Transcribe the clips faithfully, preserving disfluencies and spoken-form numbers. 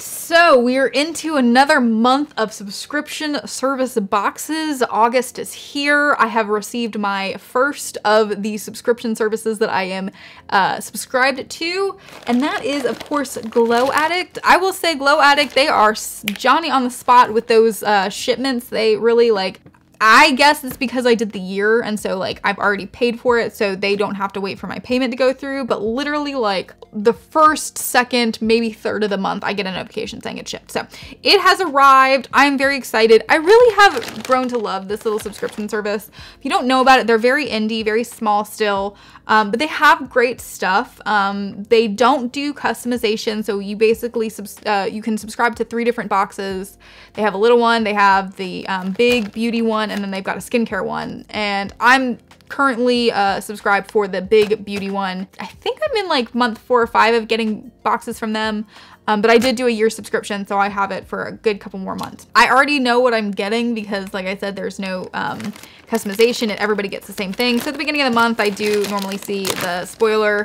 So we are into another month of subscription service boxes. August is here. I have received my first of the subscription services that I am uh, subscribed to, and that is, of course, Glow Addict. I will say Glow Addict, they are Johnny on the spot with those uh, shipments. They really like... I guess it's because I did the year and so like I've already paid for it, so they don't have to wait for my payment to go through, but literally like the first, second, maybe third of the month I get a notification saying it shipped. So it has arrived. I'm very excited. I really have grown to love this little subscription service. If you don't know about it, they're very indie, very small still, um, but they have great stuff. Um, they don't do customization, so you basically subs uh, you can subscribe to three different boxes. They have a little one, they have the um, big beauty one, and then they've got a skincare one, and I'm currently uh, subscribed for the big beauty one. I think I'm in like month four or five of getting boxes from them, um, but I did do a year subscription, so I have it for a good couple more months. I already know what I'm getting because, like I said, there's no um, customization and everybody gets the same thing. So at the beginning of the month, I do normally see the spoiler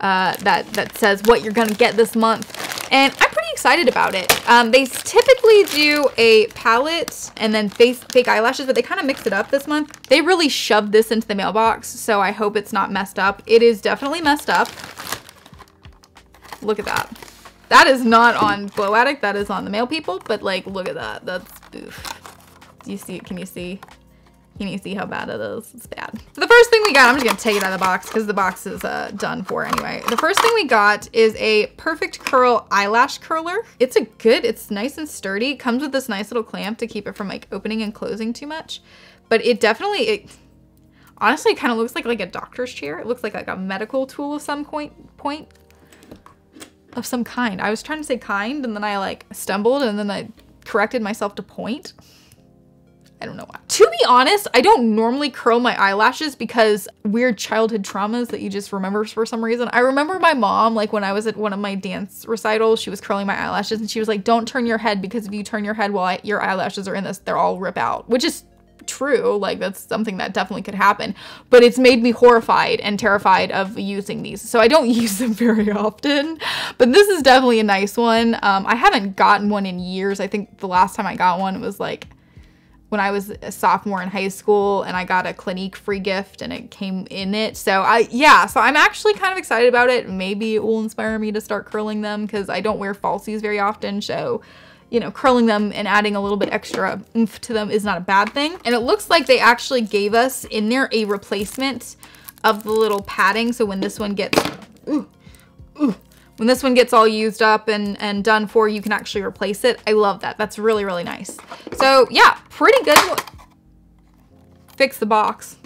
uh, that, that says what you're gonna get this month, and I'm pretty excited about it. Um, they typically do a palette and then face, fake eyelashes, but they kind of mix it up this month. They really shoved this into the mailbox, so I hope it's not messed up. It is definitely messed up. Look at that. That is not on Glow Addict, that is on the mail people, but like, look at that. That's, oof. You see, can you see? Can you see how bad it is? It's bad. So the first thing we got, I'm just gonna take it out of the box because the box is uh, done for anyway. The first thing we got is a Perfect Curl eyelash curler. It's a good, it's nice and sturdy. It comes with this nice little clamp to keep it from like opening and closing too much. But it definitely, it honestly kind of looks like like a doctor's chair. It looks like like a medical tool of some point, point of some kind. I was trying to say kind and then I like stumbled and then I corrected myself to point. I don't know why. To be honest, I don't normally curl my eyelashes because weird childhood traumas that you just remember for some reason. I remember my mom, like when I was at one of my dance recitals, she was curling my eyelashes and she was like, don't turn your head because if you turn your head while I, your eyelashes are in this, they'll all rip out, which is true. Like that's something that definitely could happen, but it's made me horrified and terrified of using these. So I don't use them very often, but this is definitely a nice one. Um, I haven't gotten one in years. I think the last time I got one was like, when I was a sophomore in high school and I got a Clinique free gift and it came in it. So I, yeah, so I'm actually kind of excited about it. Maybe it will inspire me to start curling them because I don't wear falsies very often. So, you know, curling them and adding a little bit extra oomph to them is not a bad thing. And it looks like they actually gave us in there a replacement of the little padding. So when this one gets, ooh, ooh. When this one gets all used up and, and done for, you can actually replace it. I love that. That's really, really nice. So yeah, pretty good. Fix the box.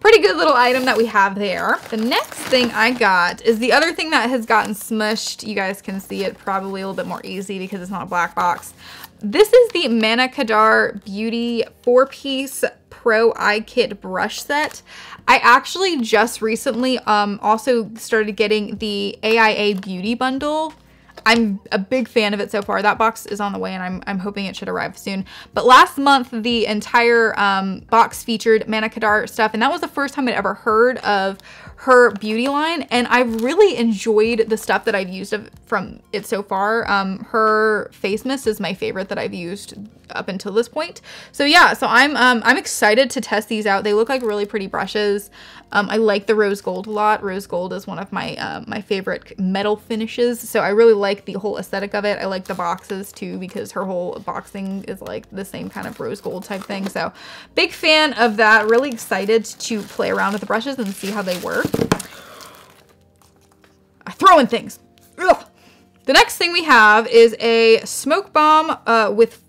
Pretty good little item that we have there. The next thing I got is the other thing that has gotten smushed. You guys can see it probably a little bit more easy because it's not a black box. This is the Mana Kadar Beauty four-piece Pro Eye Kit brush set. I actually just recently um, also started getting the A I A Beauty Bundle. I'm a big fan of it so far. That box is on the way and I'm, I'm hoping it should arrive soon. But last month, the entire um, box featured Mana Kadar stuff, and that was the first time I'd ever heard of her beauty line, and I've really enjoyed the stuff that I've used of, from it so far. Um, her face mist is my favorite that I've used up until this point. So yeah, so I'm um, I'm excited to test these out. They look like really pretty brushes. Um, I like the rose gold a lot. Rose gold is one of my uh, my favorite metal finishes. So I really like the whole aesthetic of it. I like the boxes too because her whole boxing is like the same kind of rose gold type thing. So big fan of that. Really excited to play around with the brushes and see how they work. I throw in things. Ugh. The next thing we have is a smoke bomb uh, with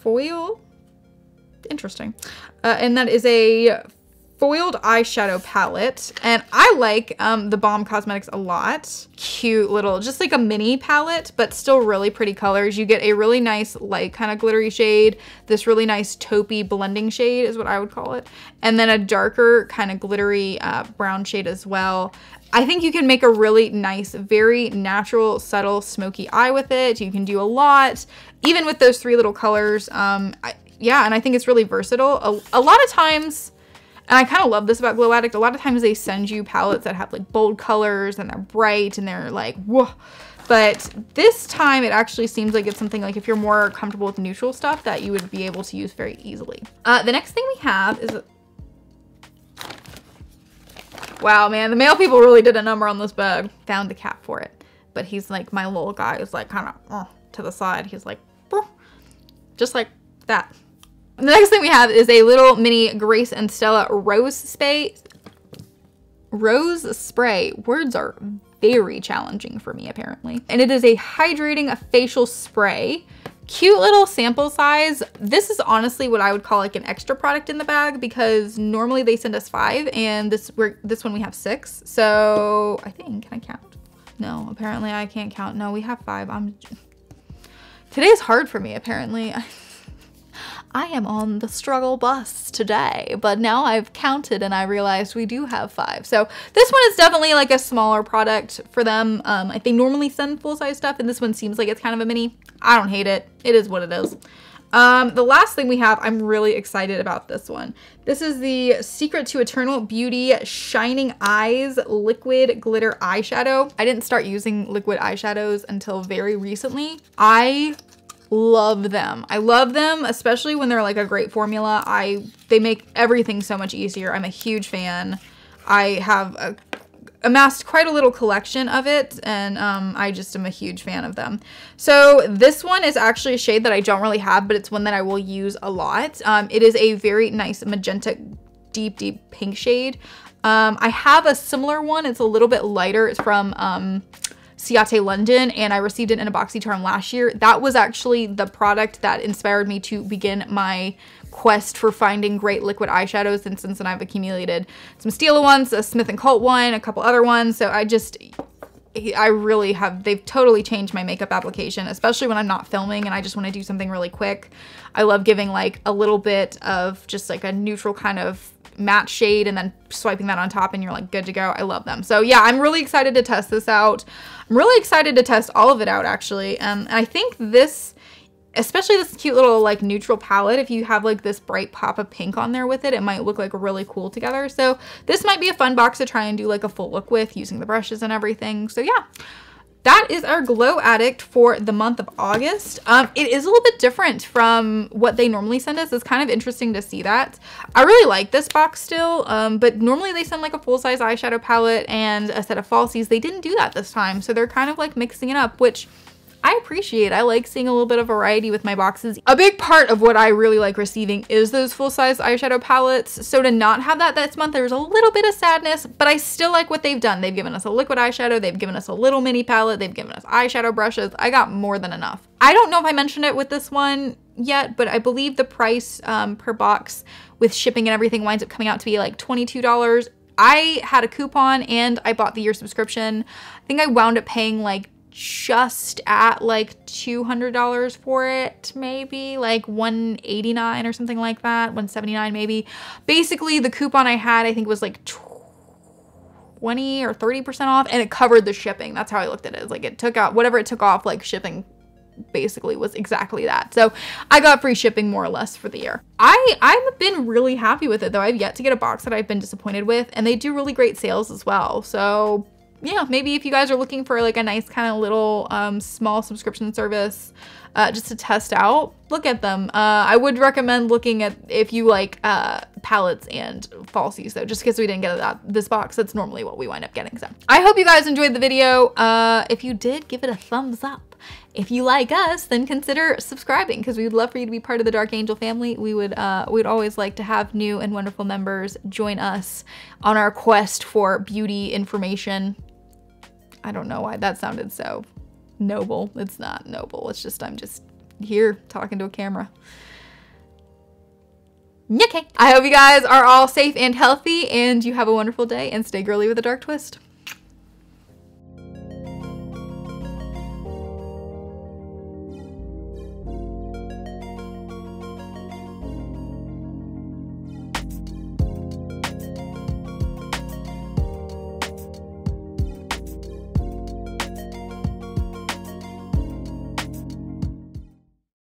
foil. Interesting. Uh, and that is a foiled eyeshadow palette. And I like um, the Balm Cosmetics a lot. Cute little, just like a mini palette, but still really pretty colors. You get a really nice light kind of glittery shade, this really nice taupey blending shade is what I would call it, and then a darker kind of glittery uh, brown shade as well. I think you can make a really nice, very natural, subtle, smoky eye with it. You can do a lot, even with those three little colors. Um, I, yeah, and I think it's really versatile. A, a lot of times, and I kind of love this about Glow Addict, a lot of times they send you palettes that have like bold colors and they're bright and they're like, whoa, But this time it actually seems like it's something like if you're more comfortable with neutral stuff that you would be able to use very easily. Uh, the next thing we have is, wow, man, the male people really did a number on this bag. Found the cap for it. But he's like, my little guy is like kind of uh, to the side. He's like, burr, just like that. The next thing we have is a little mini Grace and Stella Rose Spray. Rose Spray. Words are very challenging for me, apparently. And it is a hydrating facial spray. Cute little sample size. This is honestly what I would call like an extra product in the bag because normally they send us five and this we're, this one we have six. So I think, can I count? No, apparently I can't count. No, we have five. I'm, today's hard for me, apparently. I am on the struggle bus today, but now I've counted and I realized we do have five. So this one is definitely like a smaller product for them. Um, I think normally send full size stuff and this one seems like it's kind of a mini. I don't hate it. It is what it is. Um, the last thing we have, I'm really excited about this one. This is the Secret to Eternal Beauty Shining Eyes Liquid Glitter Eyeshadow. I didn't start using liquid eyeshadows until very recently. I love them. I love them, especially when they're like a great formula. I they make everything so much easier. I'm a huge fan. I have a, amassed quite a little collection of it, and um, I just am a huge fan of them. So this one is actually a shade that I don't really have, but it's one that I will use a lot. Um, it is a very nice magenta, deep, deep pink shade. Um, I have a similar one. It's a little bit lighter. It's from um, Ciate London, and I received it in a BoxyCharm last year. That was actually the product that inspired me to begin my quest for finding great liquid eyeshadows, and since then I've accumulated some Stila ones, a Smith and Cult one, a couple other ones, so I just, I really have, they've totally changed my makeup application, especially when I'm not filming and I just want to do something really quick. I love giving like a little bit of just like a neutral kind of matte shade and then swiping that on top and you're like good to go. I love them. So yeah, I'm really excited to test this out. I'm really excited to test all of it out actually. Um, and I think this, especially this cute little like neutral palette, if you have like this bright pop of pink on there with it, it might look like really cool together. So this might be a fun box to try and do like a full look with using the brushes and everything. So yeah. That is our Glow Addict for the month of August. Um, it is a little bit different from what they normally send us. It's kind of interesting to see that. I really like this box still, um, but normally they send like a full-size eyeshadow palette and a set of falsies. They didn't do that this time, so they're kind of like mixing it up, which I appreciate. I like seeing a little bit of variety with my boxes. A big part of what I really like receiving is those full-size eyeshadow palettes. So to not have that this month, there's a little bit of sadness, but I still like what they've done. They've given us a liquid eyeshadow. They've given us a little mini palette. They've given us eyeshadow brushes. I got more than enough. I don't know if I mentioned it with this one yet, but I believe the price um, per box with shipping and everything winds up coming out to be like twenty-two dollars. I had a coupon and I bought the year subscription. I think I wound up paying like just at like two hundred dollars for it, maybe like one eighty-nine or something like that, one seventy-nine maybe. Basically the coupon I had, I think was like twenty or thirty percent off and it covered the shipping. That's how I looked at it. It's like it took out whatever it took off, like shipping basically was exactly that. So I got free shipping more or less for the year. I, I've been really happy with it though. I've yet to get a box that I've been disappointed with, and they do really great sales as well. So yeah, maybe if you guys are looking for like a nice kind of little um, small subscription service uh, just to test out, look at them. Uh, I would recommend looking at if you like uh, palettes and falsies though, just because we didn't get that this box. That's normally what we wind up getting. So I hope you guys enjoyed the video. Uh, if you did, give it a thumbs up. If you like us, then consider subscribing because we would love for you to be part of the Dark Angel family. We would uh, we'd always like to have new and wonderful members join us on our quest for beauty information. I don't know why that sounded so noble. It's not noble. It's just, I'm just here talking to a camera. Okay. I hope you guys are all safe and healthy and you have a wonderful day and stay girly with a dark twist.